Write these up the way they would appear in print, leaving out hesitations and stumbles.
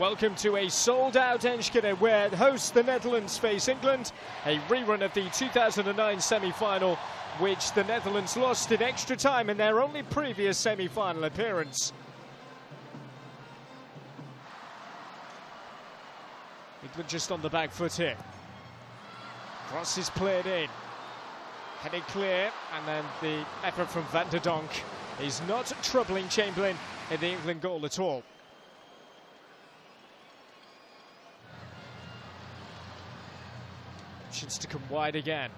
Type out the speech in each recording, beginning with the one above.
Welcome to a sold-out Enschede, where hosts the Netherlands face England. A rerun of the 2009 semi-final, which the Netherlands lost in extra time in their only previous semi-final appearance. England just on the back foot here. Cross is played in. Headed clear, and then the effort from Van der Donk is not troubling Chamberlain in the England goal at all. Options to come wide again.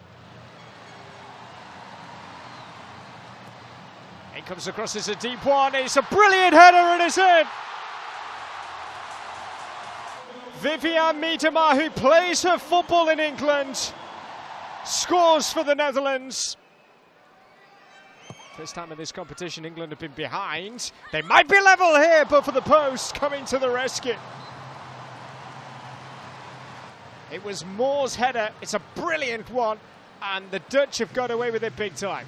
In comes the cross, it's a deep one, it's a brilliant header and it's in! Vivianne Miedema, who plays her football in England, scores for the Netherlands. First time in this competition, England have been behind. They might be level here, but for the post, coming to the rescue. It was Moore's header, it's a brilliant one, and the Dutch have got away with it big time.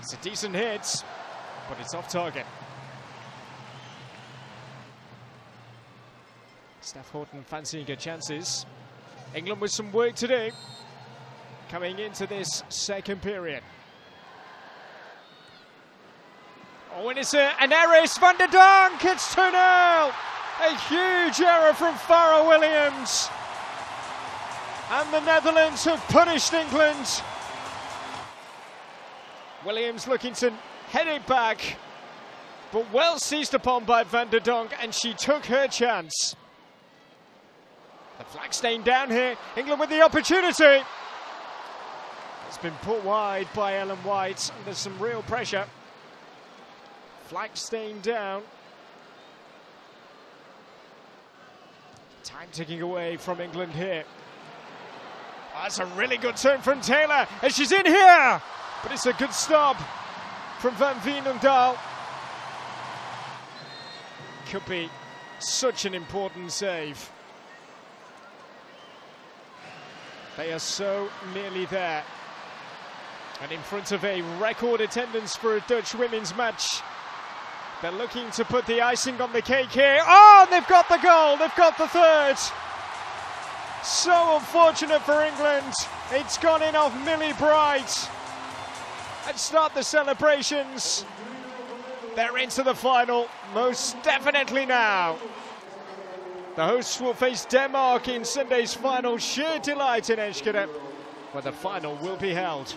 It's a decent hit, but it's off target. Steph Horton fancying her chances. England with some work to do coming into this second period. Oh, and it's an Eris van der Donk, it's 2-0! A huge error from Farah Williams. And the Netherlands have punished England. Williams looking to head it back, but well seized upon by Van der Donk, and she took her chance. The flag staying down here, England with the opportunity. It's been put wide by Ellen White, and there's some real pressure. Flag staying down. Time ticking away from England here. Oh, that's a really good turn from Taylor, and she's in here! But it's a good stop from Van Veenendaal. Could be such an important save. They are so nearly there. And in front of a record attendance for a Dutch women's match, they're looking to put the icing on the cake here. Oh, they've got the goal, they've got the third. So unfortunate for England. It's gone in off Millie Bright. And start the celebrations. They're into the final, most definitely now. The hosts will face Denmark in Sunday's final. Sheer delight in Enschede, where the final will be held.